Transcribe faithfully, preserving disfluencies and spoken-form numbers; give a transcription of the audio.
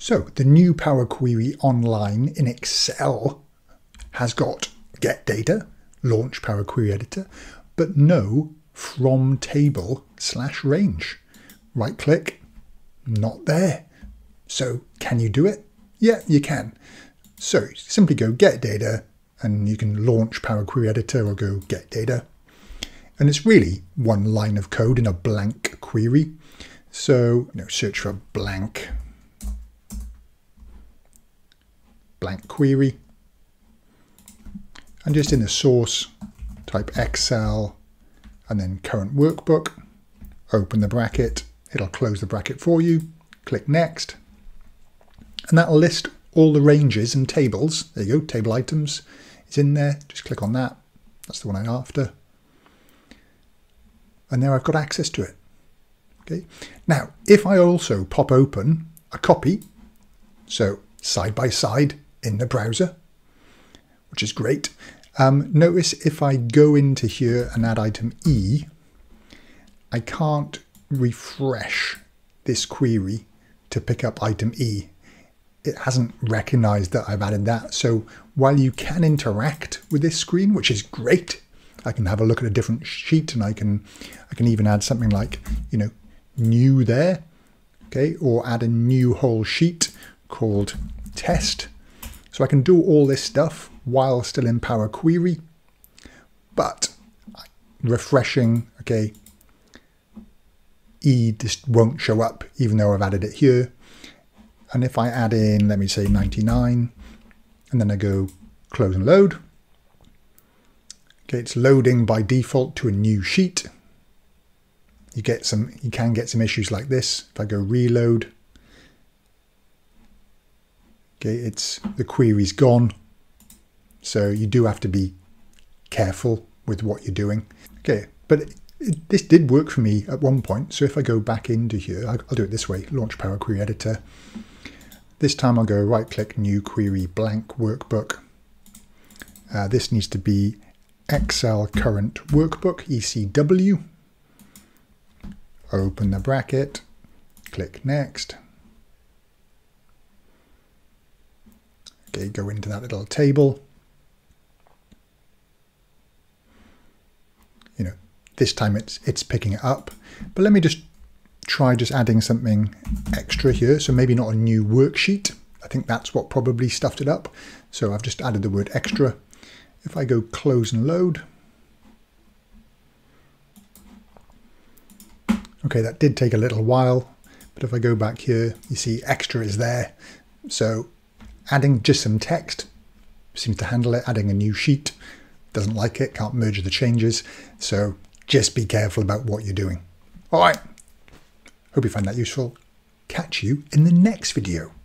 So the new Power Query Online in Excel has got Get Data, Launch Power Query Editor, but no From Table slash Range. Right click, not there. So can you do it? Yeah, you can. So simply go Get Data and you can launch Power Query Editor or go Get Data. And it's really one line of code in a blank query. So you know, search for blank blank query, and just in the source type Excel and then current workbook, open the bracket, it'll close the bracket for you, click next, and that'll list all the ranges and tables. There you go, table items is in there, just click on that, that's the one I'm after, and there I've got access to it. Okay. Now if I also pop open a copy, so side by side in the browser, which is great. Um, notice if I go into here and add item E, I can't refresh this query to pick up item E. It hasn't recognized that I've added that. So while you can interact with this screen, which is great, I can have a look at a different sheet and I can, I can even add something like, you know, new there, okay, or add a new whole sheet called test. So I can do all this stuff while still in Power Query, but refreshing, okay, E just won't show up even though I've added it here. And if I add in, let me say ninety-nine, and then I go close and load, okay, it's loading by default to a new sheet. You get some, you can get some issues like this. If I go reload, okay, it's the query's gone, so you do have to be careful with what you're doing. Okay, but it, it, this did work for me at one point. So if I go back into here, I'll, I'll do it this way: launch Power Query Editor. This time I'll go right-click, new query, blank workbook. Uh, this needs to be Excel Current Workbook (E C W). Open the bracket, click next. Okay, go into that little table. You know, this time it's it's picking it up. But let me just try just adding something extra here. So maybe not a new worksheet. I think that's what probably stuffed it up. So I've just added the word extra. If I go close and load. Okay, that did take a little while. But if I go back here, you see extra is there. So adding just some text seems to handle it. Adding a new sheet doesn't like it, can't merge the changes. So just be careful about what you're doing. All right, hope you find that useful. Catch you in the next video.